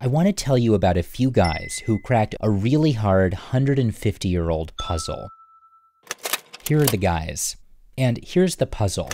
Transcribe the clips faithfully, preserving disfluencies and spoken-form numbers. I want to tell you about a few guys who cracked a really hard one hundred fifty year old puzzle. Here are the guys. And here's the puzzle.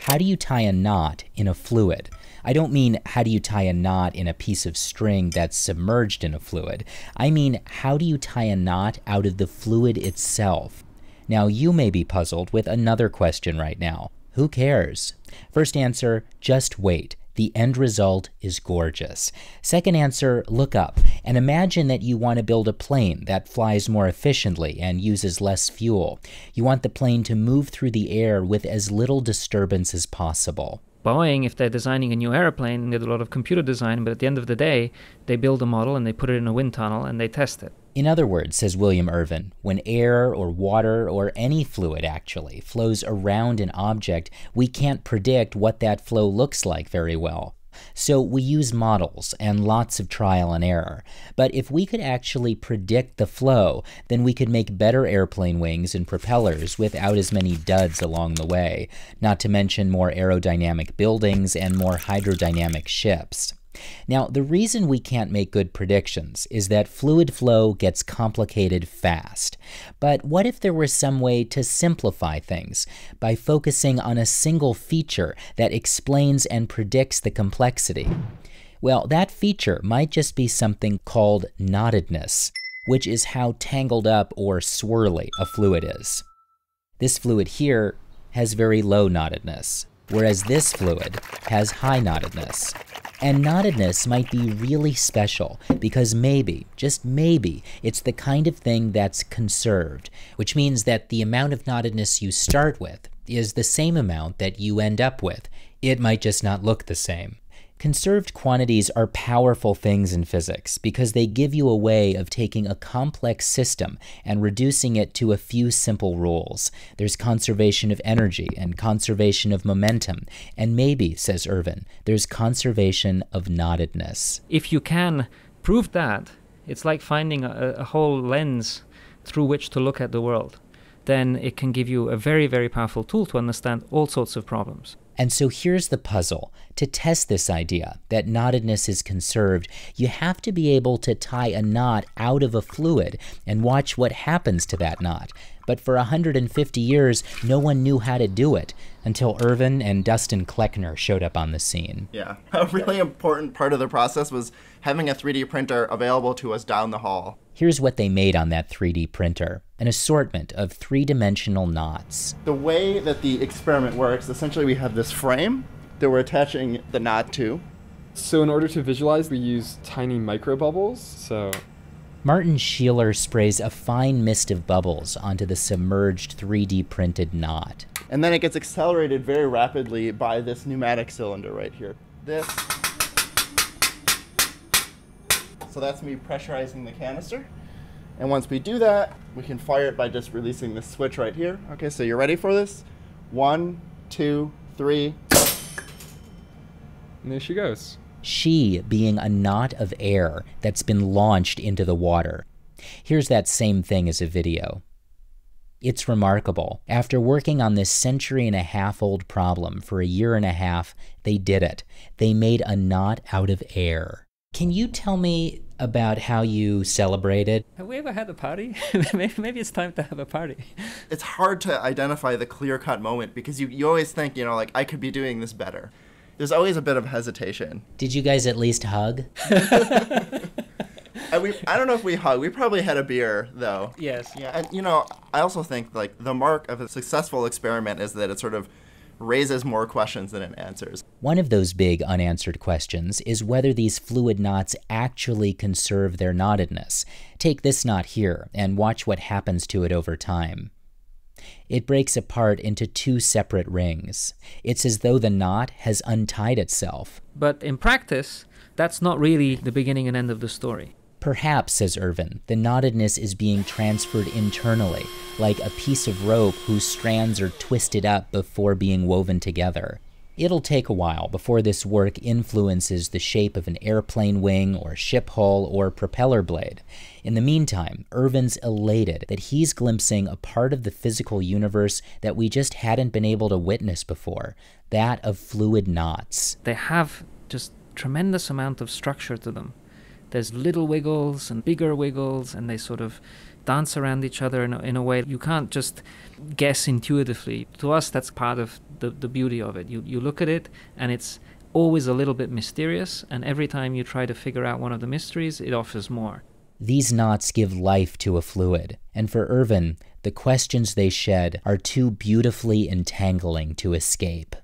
How do you tie a knot in a fluid? I don't mean how do you tie a knot in a piece of string that's submerged in a fluid. I mean, how do you tie a knot out of the fluid itself? Now you may be puzzled with another question right now. Who cares? First answer, just wait. The end result is gorgeous. Second answer, look up and imagine that you want to build a plane that flies more efficiently and uses less fuel. You want the plane to move through the air with as little disturbance as possible. Boeing, if they're designing a new airplane, they do a lot of computer design, but at the end of the day, they build a model and they put it in a wind tunnel and they test it. In other words, says William Irvine, when air or water or any fluid actually flows around an object, we can't predict what that flow looks like very well. So we use models and lots of trial and error. But if we could actually predict the flow, then we could make better airplane wings and propellers without as many duds along the way, not to mention more aerodynamic buildings and more hydrodynamic ships. Now, the reason we can't make good predictions is that fluid flow gets complicated fast. But what if there were some way to simplify things by focusing on a single feature that explains and predicts the complexity? Well, that feature might just be something called knottedness, which is how tangled up or swirly a fluid is. This fluid here has very low knottedness, whereas this fluid has high knottedness. And knottedness might be really special because maybe, just maybe, it's the kind of thing that's conserved, which means that the amount of knottedness you start with is the same amount that you end up with. It might just not look the same. Conserved quantities are powerful things in physics because they give you a way of taking a complex system and reducing it to a few simple rules. There's conservation of energy and conservation of momentum, and maybe, says Irvine, there's conservation of knottedness. If you can prove that, it's like finding a, a whole lens through which to look at the world. Then it can give you a very, very powerful tool to understand all sorts of problems. And so here's the puzzle. To test this idea that knottedness is conserved, you have to be able to tie a knot out of a fluid and watch what happens to that knot. But for one hundred fifty years, no one knew how to do it until Irvine and Dustin Kleckner showed up on the scene. Yeah, a really important part of the process was having a three D printer available to us down the hall. Here's what they made on that three D printer, an assortment of three-dimensional knots. The way that the experiment works, essentially we have this frame that we're attaching the knot to. So in order to visualize, we use tiny micro bubbles, so. Martin Scheeler sprays a fine mist of bubbles onto the submerged three D printed knot. And then it gets accelerated very rapidly by this pneumatic cylinder right here. This. So that's me pressurizing the canister. And once we do that, we can fire it by just releasing this switch right here. Okay, so you're ready for this? One, two, three. And there she goes. She being a knot of air that's been launched into the water. Here's that same thing as a video. It's remarkable. After working on this century and a half old problem for a year and a half, they did it. They made a knot out of air. Can you tell me about how you celebrated? Have we ever had a party? Maybe it's time to have a party. It's hard to identify the clear-cut moment because you, you always think, you know, like, I could be doing this better. There's always a bit of hesitation. Did you guys at least hug? And we, I don't know if we hugged. We probably had a beer, though. Yes. Yeah, and, you know, I also think, like, the mark of a successful experiment is that it sort of raises more questions than it answers. One of those big unanswered questions is whether these fluid knots actually conserve their knottedness. Take this knot here and watch what happens to it over time. It breaks apart into two separate rings. It's as though the knot has untied itself. But in practice, that's not really the beginning and end of the story. Perhaps, says Irvine, the knottedness is being transferred internally, like a piece of rope whose strands are twisted up before being woven together. It'll take a while before this work influences the shape of an airplane wing or ship hull or propeller blade. In the meantime, Irvine's elated that he's glimpsing a part of the physical universe that we just hadn't been able to witness before, that of fluid knots. They have just tremendous amount of structure to them. There's little wiggles and bigger wiggles, and they sort of dance around each other in a, in a way you can't just guess intuitively. To us, that's part of the, the beauty of it. You, you look at it, and it's always a little bit mysterious, and every time you try to figure out one of the mysteries, it offers more. These knots give life to a fluid, and for Irvine, the questions they shed are too beautifully entangling to escape.